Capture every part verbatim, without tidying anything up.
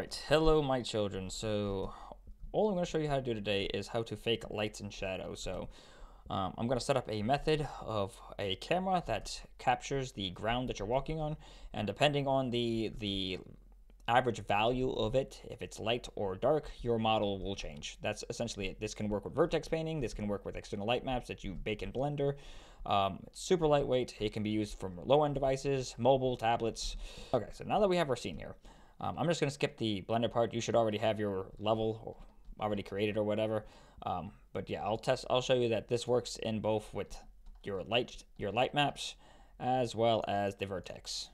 Alright, hello my children. So all I'm going to show you how to do today is how to fake lights and shadows. So um, I'm going to set up a method of a camera that captures the ground that you're walking on, and depending on the the average value of it, if it's light or dark, your model will change. That's essentially it. This can work with vertex painting, this can work with external light maps that you bake in Blender. Um, it's super lightweight, it can be used from low-end devices, mobile, tablets. Okay, so now that we have our scene here, Um, I'm just going to skip the Blender part. You should already have your level already created or whatever. Um, but yeah, I'll test. I'll show you that this works in both with your light, your light maps, as well as the vertex.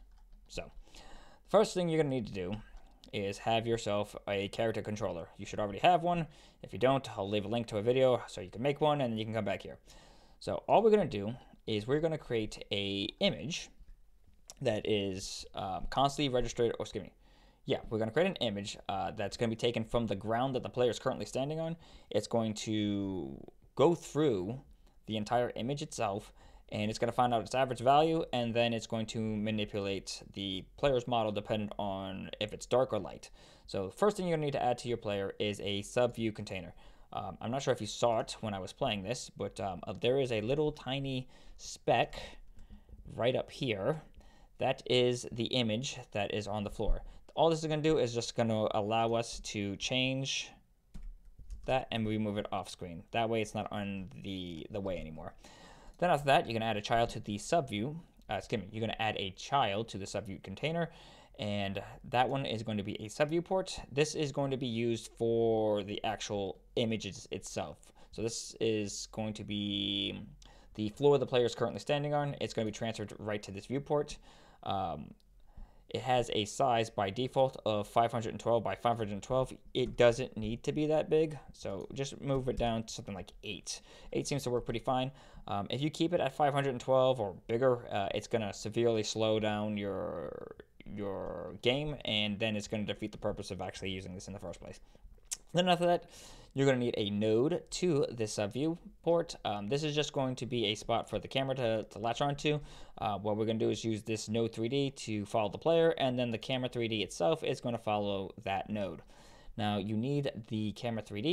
So, first thing you're going to need to do is have yourself a character controller. You should already have one. If you don't, I'll leave a link to a video so you can make one, and then you can come back here. So all we're going to do is we're going to create a image that is um, constantly registered. Or excuse me. Yeah, we're going to create an image uh, that's going to be taken from the ground that the player is currently standing on. It's going to go through the entire image itself, and it's going to find out its average value, and then it's going to manipulate the player's model depending on if it's dark or light. So the first thing you're going to need to add to your player is a subview container. Um, I'm not sure if you saw it when I was playing this, but um, there is a little tiny speck right up here. That is the image that is on the floor. All this is going to do is just going to allow us to change that and remove it off screen. That way it's not on the, the way anymore. Then after that, you're going to add a child to the subview. Uh, excuse me, you're going to add a child to the subview container. And that one is going to be a subview port. This is going to be used for the actual images itself. So this is going to be the floor the player is currently standing on. It's going to be transferred right to this viewport. Um, It has a size by default of five hundred twelve by five hundred twelve. It doesn't need to be that big, so just move it down to something like eight. eight seems to work pretty fine. Um, if you keep it at five hundred twelve or bigger, uh, it's going to severely slow down your, your game, and then it's going to defeat the purpose of actually using this in the first place. Then after that, you're going to need a node to this uh, view port. Um, this is just going to be a spot for the camera to, to latch onto. Uh, what we're going to do is use this node three D to follow the player, and then the camera three D itself is going to follow that node. Now, you need the camera three D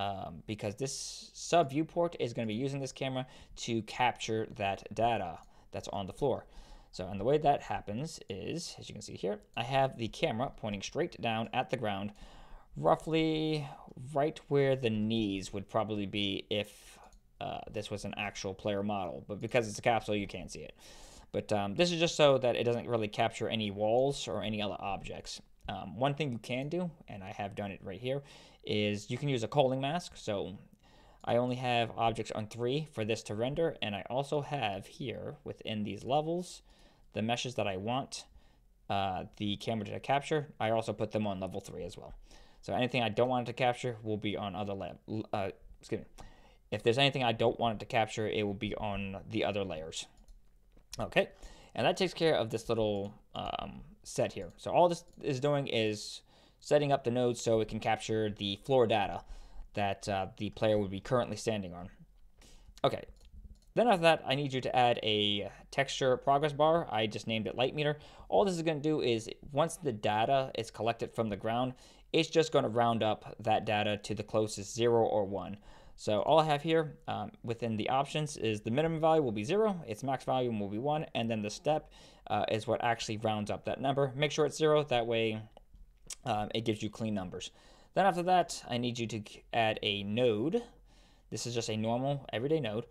um, because this sub view port is going to be using this camera to capture that data that's on the floor. So, and the way that happens is, as you can see here, I have the camera pointing straight down at the ground, roughly right where the knees would probably be if uh, this was an actual player model. But because it's a capsule, you can't see it. But um, this is just so that it doesn't really capture any walls or any other objects. Um, one thing you can do, and I have done it right here, is you can use a culling mask. So I only have objects on three for this to render. And I also have here within these levels the meshes that I want uh, the camera to capture. I also put them on level three as well. So anything I don't want it to capture will be on other lab. Uh, excuse me. If there's anything I don't want it to capture, it will be on the other layers. Okay, and that takes care of this little um, set here. So all this is doing is setting up the node so it can capture the floor data that uh, the player would be currently standing on. Okay. Then after that, I need you to add a texture progress bar. I just named it light meter. All this is going to do is once the data is collected from the ground, it's just going to round up that data to the closest zero or one. So all I have here um, within the options is the minimum value will be zero, its max value will be one, and then the step uh, is what actually rounds up that number. Make sure it's zero, that way um, it gives you clean numbers. Then after that, I need you to add a node. This is just a normal everyday node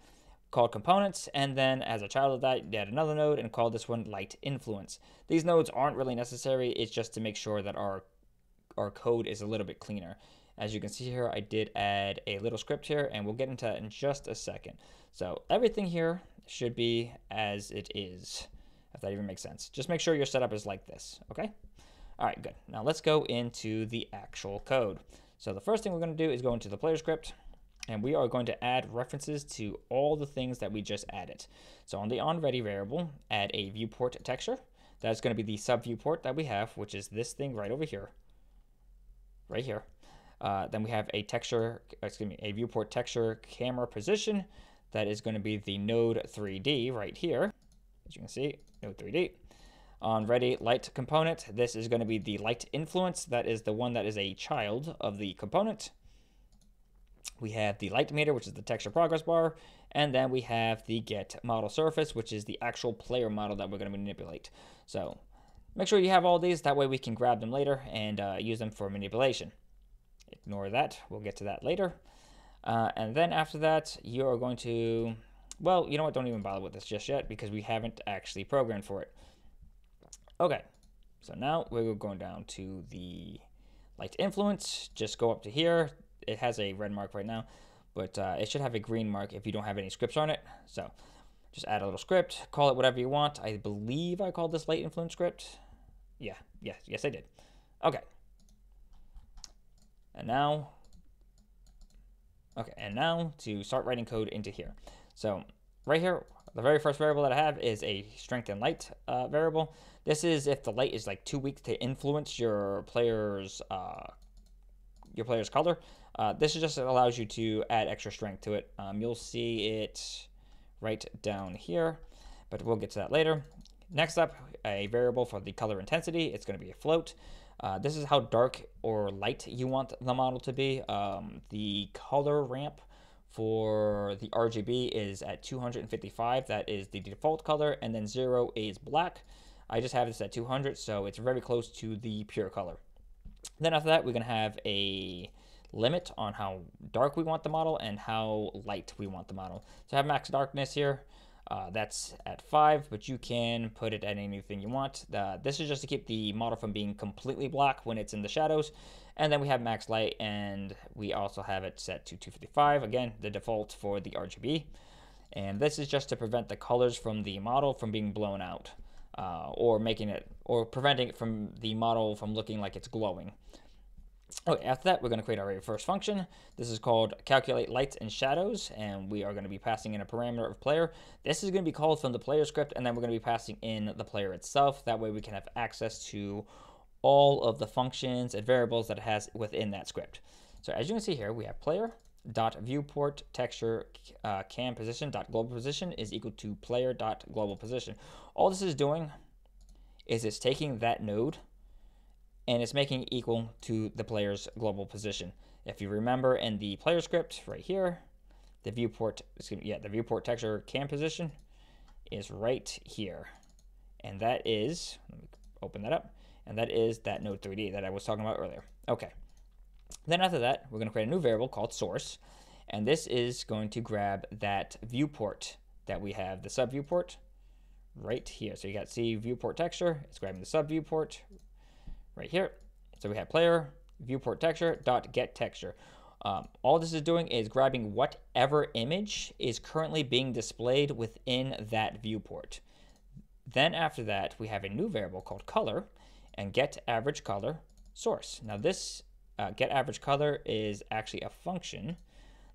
called components, and then as a child of that, you add another node and call this one light influence. These nodes aren't really necessary, it's just to make sure that our our code is a little bit cleaner. As you can see here, I did add a little script here, and we'll get into that in just a second. So everything here should be as it is, if that even makes sense. Just make sure your setup is like this, okay? All right, good. Now let's go into the actual code. So the first thing we're gonna do is go into the player script, and we are going to add references to all the things that we just added. So on the onReady variable, add a viewport texture. That's gonna be the sub viewport that we have, which is this thing right over here. Right here. Uh, then we have a texture, excuse me, a viewport texture camera position. That is going to be the node three D right here. As you can see, node three D. on ready light component. This is going to be the light influence. That is the one that is a child of the component. We have the light meter, which is the texture progress bar. And then we have the get model surface, which is the actual player model that we're going to manipulate. So make sure you have all these. That way we can grab them later and uh, use them for manipulation. Ignore that. We'll get to that later. Uh, and then after that, you are going to, well, you know what? Don't even bother with this just yet because we haven't actually programmed for it. Okay, so now we're going down to the light influence. Just go up to here. It has a red mark right now, but uh, it should have a green mark if you don't have any scripts on it. So just add a little script, call it whatever you want. I believe I called this light influence script. Yeah, yes, yes I did. Okay. And now, okay, and now to start writing code into here. So right here, the very first variable that I have is a strength and light uh, variable. This is if the light is like too weak to influence your player's uh, your player's color. Uh, this is just, it allows you to add extra strength to it. Um, you'll see it right down here, but we'll get to that later. Next up, a variable for the color intensity. It's going to be a float. Uh, this is how dark or light you want the model to be. Um, the color ramp for the R G B is at two hundred fifty-five. That is the default color, and then zero is black. I just have this at two hundred, so it's very close to the pure color. Then after that, we're going to have a limit on how dark we want the model and how light we want the model. So I have max darkness here. Uh, that's at five, but you can put it at anything you want. Uh, this is just to keep the model from being completely black when it's in the shadows. And then we have max light, and we also have it set to two fifty-five. Again, the default for the R G B. And this is just to prevent the colors from the model from being blown out, uh, or making it, or preventing it from the model from looking like it's glowing. Okay, after that, we're going to create our first function. This is called calculate lights and shadows, and we are going to be passing in a parameter of player. This is going to be called from the player script, and then we're going to be passing in the player itself. That way we can have access to all of the functions and variables that it has within that script. So as you can see here, we have player dot viewport texture uh, cam position dot global position is equal to player dot global position. All this is doing is it's taking that node and it's making it equal to the player's global position. If you remember in the player script right here, the viewport, excuse me, yeah, the viewport texture cam position is right here. And that is, let me open that up, and that is that node three D that I was talking about earlier. Okay. Then after that, we're gonna create a new variable called source, and this is going to grab that viewport that we have, the sub viewport right here. So you got C viewport texture, it's grabbing the sub viewport right here. So we have player viewport texture dot get texture. Um, all this is doing is grabbing whatever image is currently being displayed within that viewport. Then after that, we have a new variable called color and get average color source. Now this uh, get average color is actually a function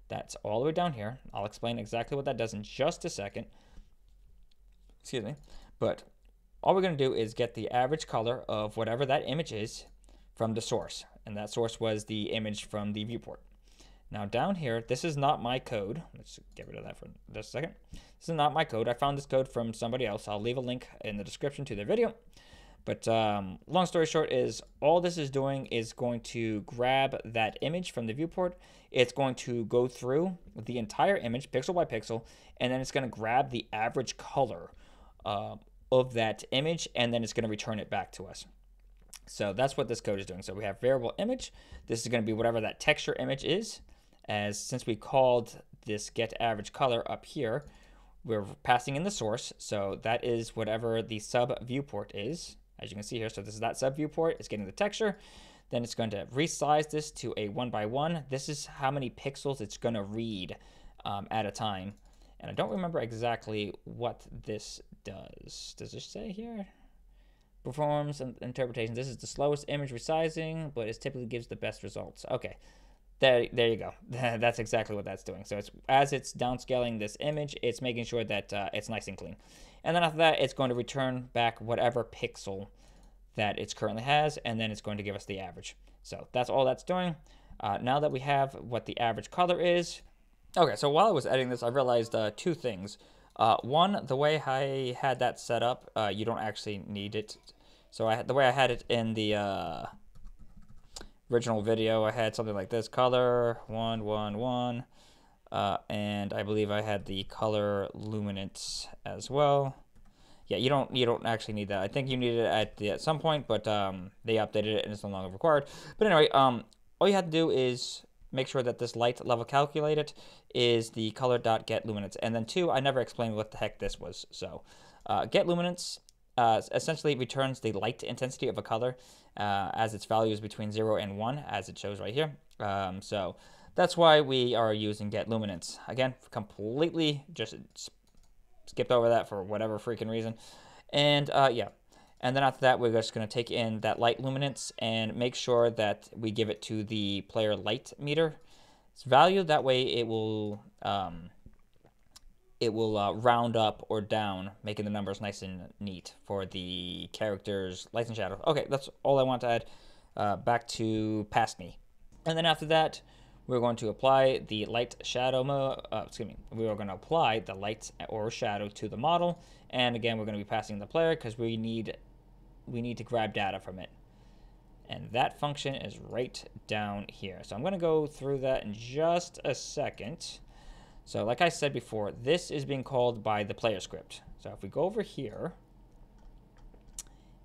that's all the way down here. I'll explain exactly what that does in just a second. Excuse me, but all we're going to do is get the average color of whatever that image is from the source. And that source was the image from the viewport. Now down here, this is not my code. Let's get rid of that for just a second. This is not my code. I found this code from somebody else. I'll leave a link in the description to their video. But um, long story short is all this is doing is going to grab that image from the viewport. It's going to go through the entire image pixel by pixel, and then it's going to grab the average color uh, of that image, and then it's going to return it back to us. So that's what this code is doing. So we have variable image. This is going to be whatever that texture image is. As since we called this get average color up here, we're passing in the source. So that is whatever the sub viewport is, as you can see here. So this is that sub viewport. It's getting the texture. Then it's going to resize this to a one by one. This is how many pixels it's going to read um, at a time. And I don't remember exactly what this does. Does it say here? Performs an interpretation. This is the slowest image resizing, but it typically gives the best results. Okay, there, there you go. That's exactly what that's doing. So it's as it's downscaling this image, it's making sure that uh, it's nice and clean. And then after that, it's going to return back whatever pixel that it currently has, and then it's going to give us the average. So that's all that's doing. Uh, now that we have what the average color is, okay, so while I was editing this, I realized uh, two things. Uh, one, the way I had that set up, uh, you don't actually need it. So I, the way I had it in the uh, original video, I had something like this: color one one one, uh, and I believe I had the color luminance as well. Yeah, you don't you don't actually need that. I think you need it at the, at some point, but um, they updated it and it's no longer required. But anyway, um, all you have to do is make sure that this light level calculated is the color dot get luminance. And then two, I never explained what the heck this was. So uh, get luminance uh, essentially returns the light intensity of a color uh, as its value is between zero and one, as it shows right here. Um, so that's why we are using get luminance. Again, completely just skipped over that for whatever freaking reason. And uh, yeah. And then after that, we're just going to take in that light luminance and make sure that we give it to the player light meter its value. That way, it will um, it will uh, round up or down, making the numbers nice and neat for the character's lights and shadows. Okay, that's all I want to add. Uh, back to past me. And then after that, we're going to apply the light shadow. Uh, excuse me. We are going to apply the light or shadow to the model. And again, we're going to be passing the player because we need. we need to grab data from it. And that function is right down here. So I'm going to go through that in just a second. So like I said before, this is being called by the player script. So if we go over here,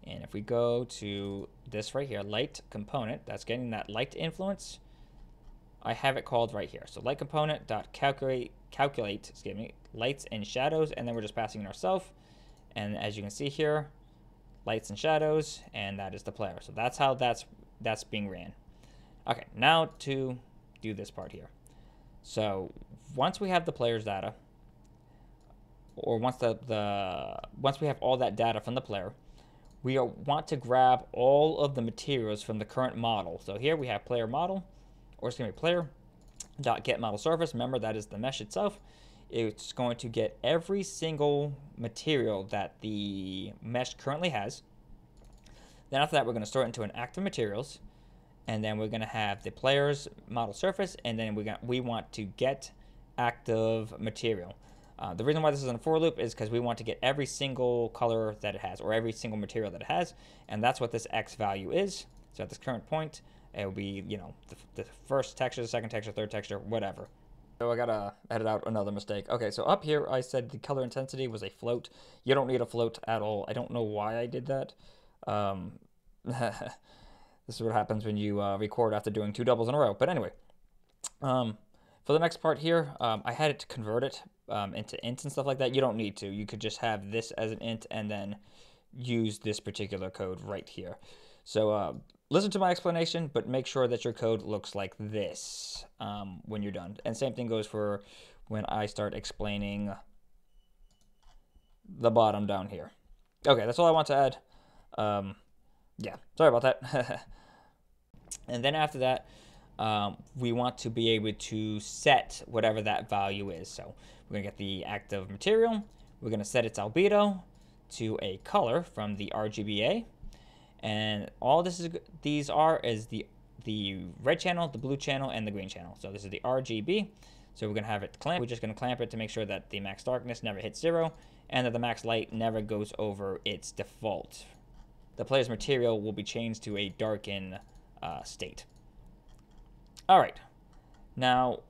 and if we go to this right here, light component, that's getting that light influence. I have it called right here. So light component dot calculate, calculate, excuse me, lights and shadows, and then we're just passing in ourselves. And as you can see here, lights and shadows, and that is the player. So that's how that's that's being ran. Okay, now to do this part here. So once we have the player's data, or once the, the once we have all that data from the player, we are, want to grab all of the materials from the current model. So here we have player model, or excuse me, player dot get model surface. Remember, that is the mesh itself. It's going to get every single material that the mesh currently has. Then after that, we're going to store it into an active materials, and then we're going to have the player's model surface, and then we got we want to get active material. Uh, the reason why this is in a for loop is because we want to get every single color that it has, or every single material that it has, and that's what this x value is. So at this current point, it will be, you know, the, the first texture, the second texture, third texture, whatever. So I gotta edit out another mistake. Okay, so up here I said the color intensity was a float. You don't need a float at all. I don't know why I did that. Um, this is what happens when you uh, record after doing two doubles in a row. But anyway, um, for the next part here, um, I had it to convert it um, into int and stuff like that. You don't need to. You could just have this as an int and then use this particular code right here. So uh, listen to my explanation, but make sure that your code looks like this um, when you're done. And same thing goes for when I start explaining the bottom down here. Okay, that's all I want to add. Um, yeah, sorry about that. And then after that, um, we want to be able to set whatever that value is. So we're going to get the active material. We're going to set its albedo to a color from the R G B A. And all this is, these are is the the red channel, the blue channel, and the green channel. So this is the R G B. So we're gonna have it clamp. We're just gonna clamp it to make sure that the max darkness never hits zero, and that the max light never goes over its default. The player's material will be changed to a darken uh, state. All right. Now,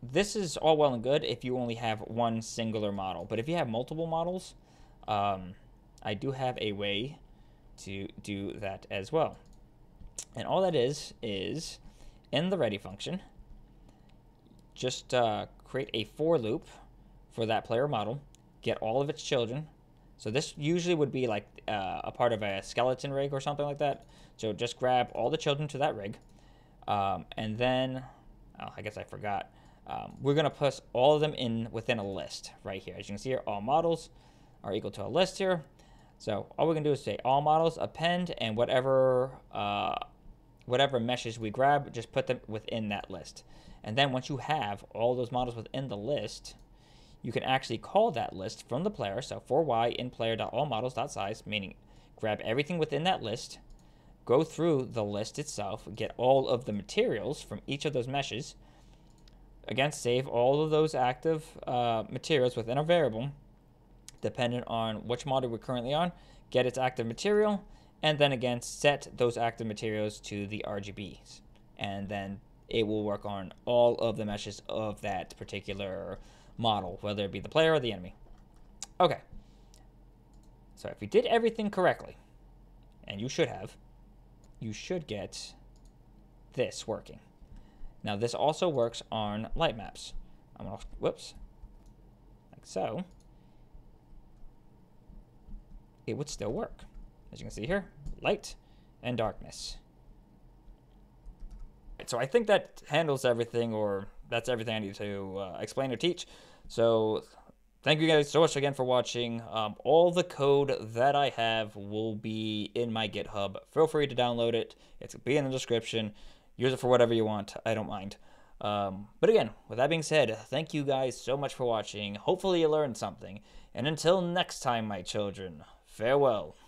this is all well and good if you only have one singular model, but if you have multiple models, um, I do have a way to do that as well. And all that is is in the ready function, just uh, create a for loop for that player model, get all of its children. So this usually would be like uh, a part of a skeleton rig or something like that. So just grab all the children to that rig, um, and then oh, I guess I forgot um, we're gonna put all of them in within a list right here. As you can see here, all models are equal to a list here. So all we're gonna do is say all models append, and whatever uh, whatever meshes we grab, just put them within that list. And then once you have all those models within the list, you can actually call that list from the player. So for y in player.allModels.size, meaning grab everything within that list, go through the list itself, get all of the materials from each of those meshes. Again, save all of those active uh, materials within a variable, dependent on which model we're currently on, get its active material, and then again, set those active materials to the R G Bs. And then it will work on all of the meshes of that particular model, whether it be the player or the enemy. Okay. So if we did everything correctly, and you should have, you should get this working. Now this also works on light maps. I'm gonna, whoops, like so. It would still work. As you can see here, light and darkness. So I think that handles everything, or that's everything I need to uh, explain or teach. So thank you guys so much again for watching. Um, all the code that I have will be in my GitHub. Feel free to download it. It's going to be in the description. Use it for whatever you want. I don't mind. Um, but again, with that being said, thank you guys so much for watching. Hopefully you learned something. And until next time, my children, farewell.